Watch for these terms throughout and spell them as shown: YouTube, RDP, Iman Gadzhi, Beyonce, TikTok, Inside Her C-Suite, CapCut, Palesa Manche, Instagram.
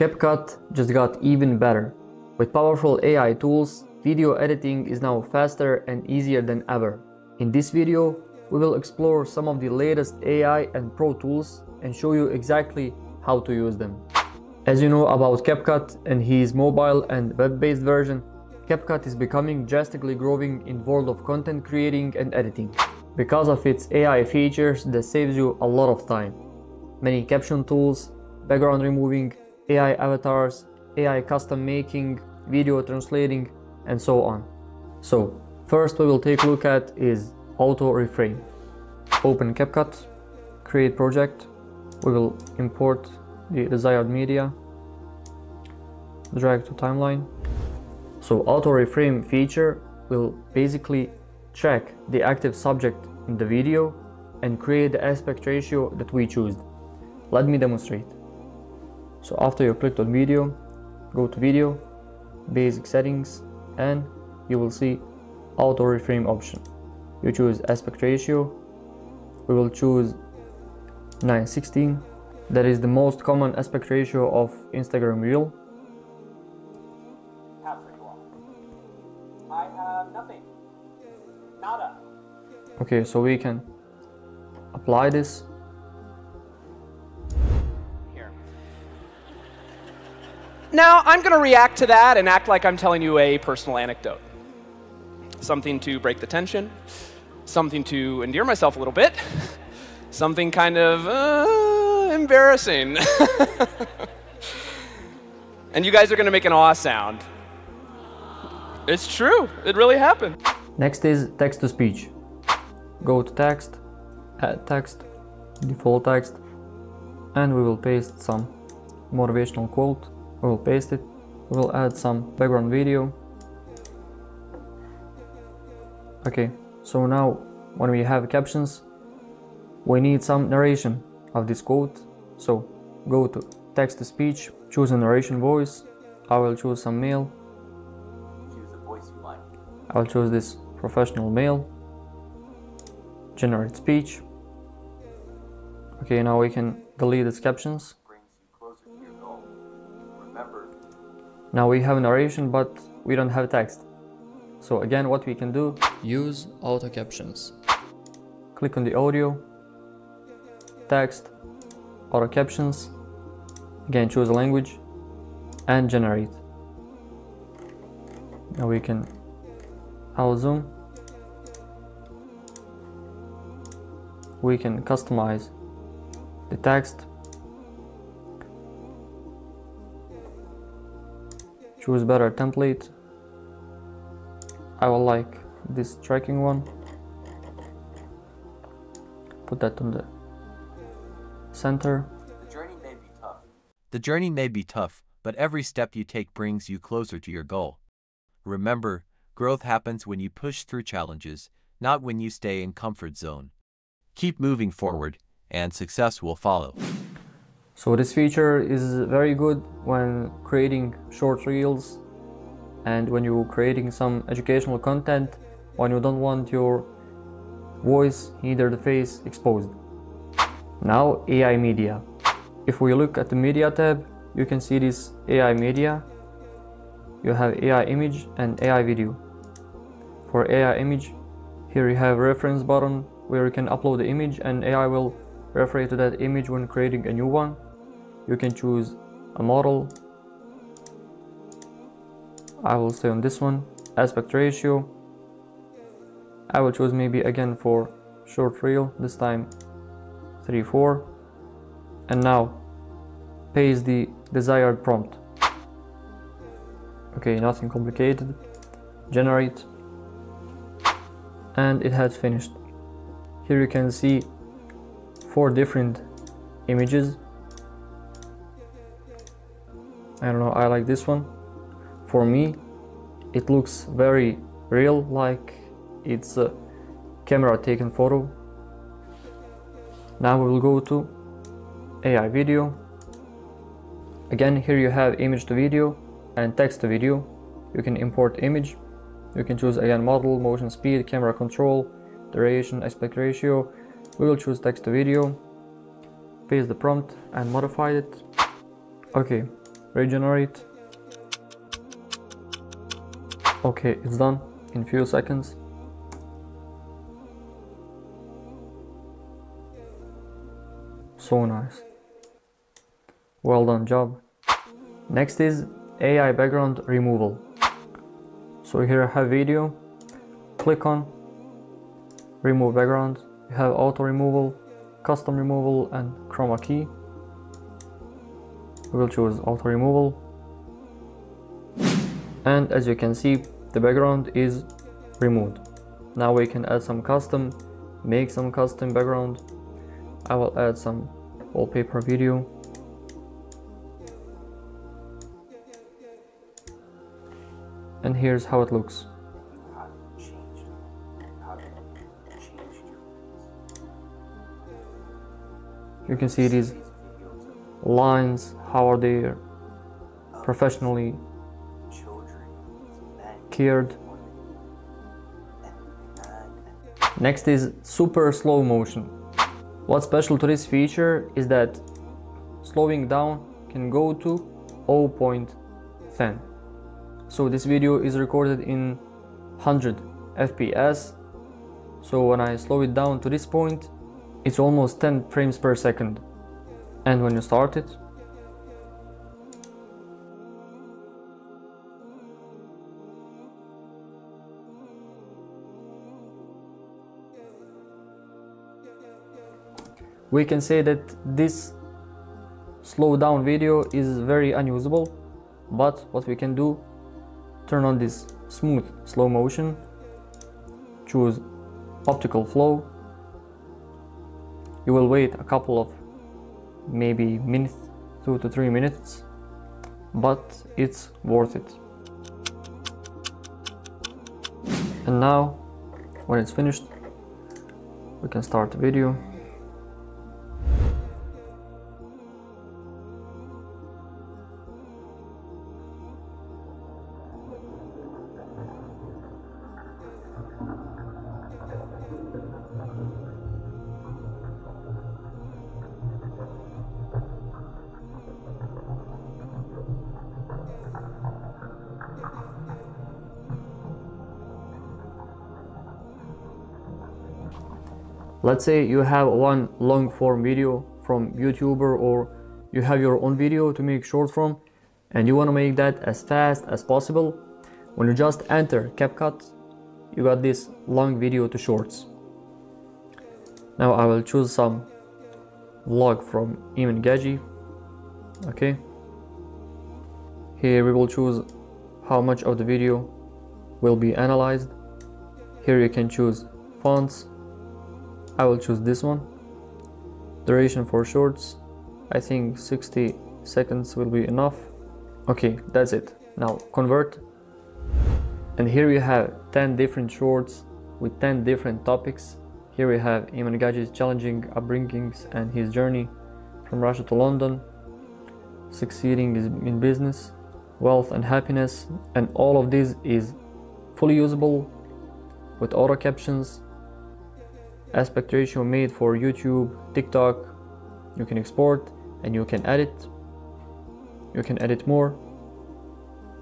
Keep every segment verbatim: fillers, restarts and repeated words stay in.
CapCut just got even better. With powerful A I tools, video editing is now faster and easier than ever. In this video, we will explore some of the latest A I and pro tools and show you exactly how to use them. As you know about CapCut and his mobile and web-based version, CapCut is becoming drastically growing in the world of content creating and editing because of its A I features that saves you a lot of time. Many caption tools, background removing, A I avatars, A I custom making, video translating, and so on. So first we will take a look at is auto reframe. Open CapCut, create project, we will import the desired media, drag to timeline. So auto reframe feature will basically check the active subject in the video and create the aspect ratio that we choose. Let me demonstrate. So after you clicked on video, go to video, basic settings, and you will see auto reframe option. You choose aspect ratio, we will choose nine sixteen, that is the most common aspect ratio of Instagram Reel. I have nothing. Nada. Okay, so we can apply this. Now, I'm going to react to that and act like I'm telling you a personal anecdote. Something to break the tension, something to endear myself a little bit, something kind of uh, embarrassing. And you guys are going to make an awe sound. It's true. It really happened. Next is text-to-speech. Go to text, add text, default text, and we will paste some motivational quote. We will paste it, we will add some background video. Okay, so now when we have captions, we need some narration of this quote. So go to text to speech, choose a narration voice. I will choose some male. Choose the voice you like. I will choose this professional male. Generate speech. Okay, now we can delete these captions. Now we have narration, but we don't have text. So again, what we can do, use auto captions. Click on the audio, text, auto captions, again choose a language, and generate. Now we can out zoom. We can customize the text. Choose better template. I will like this tracking one. Put that on the center. The journey may be tough. The journey may be tough, but every step you take brings you closer to your goal. Remember, growth happens when you push through challenges, not when you stay in comfort zone. Keep moving forward, and success will follow. So this feature is very good when creating short reels and when you're creating some educational content, when you don't want your voice, neither the face, exposed. Now A I media. If we look at the media tab, you can see this A I media. You have A I image and A I video. For A I image, here you have reference button where you can upload the image and A I will refer to that image when creating a new one. You can choose a model. I will stay on this one. Aspect ratio. I will choose maybe again for short reel, this time three four. And now paste the desired prompt. Okay, nothing complicated. Generate. And it has finished. Here you can see four different images. I don't know, I like this one. For me, it looks very real, like it's a camera taken photo. Now we will go to A I video. Again, here you have image to video and text to video. You can import image. You can choose again model, motion speed, camera control, duration, aspect ratio. We will choose text to video, paste the prompt and modify it. Okay, regenerate. Okay, it's done in few seconds. So nice. Well done job. Next is A I background removal. So here I have video, click on remove background. You have auto removal, custom removal and chroma key. We will choose auto removal. And as you can see, the background is removed. Now we can add some custom, make some custom background. I will add some wallpaper video. And here's how it looks. You can see these lines, how are they professionally cured. Next is super slow motion. What's special to this feature is that slowing down can go to zero point one zero. So this video is recorded in one hundred F P S. So when I slow it down to this point, it's almost ten frames per second. And when you start it, we can say that this slow down video is very unusable, but what we can do, turn on this smooth slow motion, choose optical flow. You will wait a couple of maybe minutes, two to three minutes, but it's worth it. And now when it's finished, we can start the video. Let's say you have one long form video from YouTuber, or you have your own video to make short form and you want to make that as fast as possible. When you just enter CapCut, you got this long video to shorts. Now I will choose some vlog from Iman Gadzhi. Okay. Here we will choose how much of the video will be analyzed. Here you can choose fonts. I will choose this one. Duration for shorts, I think sixty seconds will be enough. Okay, that's it. Now convert. And here we have ten different shorts with ten different topics. Here we have Iman Gadzhi's challenging upbringings and his journey from Russia to London, succeeding in business, wealth and happiness, and all of this is fully usable with auto captions. Aspect ratio made for YouTube, TikTok. You can export and you can edit. You can edit more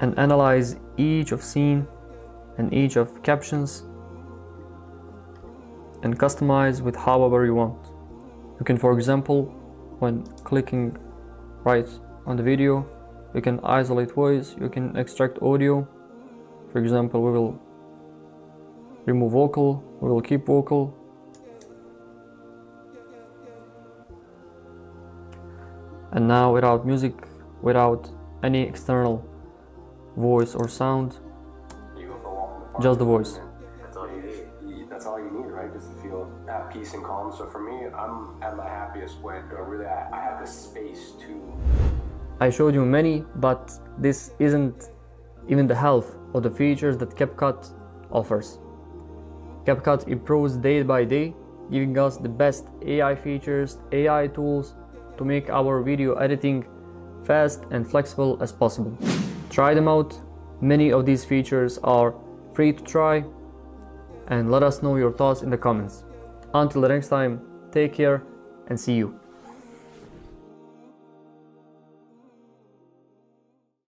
and analyze each of scene and each of captions and customize with however you want. You can, for example, when clicking right on the video, you can isolate voice, you can extract audio. For example, we will remove vocal, we will keep vocal. And now without music, without any external voice or sound, just the voice. That's all you need. That's all you need, right? Just to feel at peace and calm. So for me, I'm at my happiest when really I have the space to. I showed you many, but this isn't even the half of the features that CapCut offers. CapCut improves day by day, giving us the best A I features, A I tools, to make our video editing fast and flexible as possible. Try them out. Many of these features are free to try, and let us know your thoughts in the comments. Until the next time, take care and see you.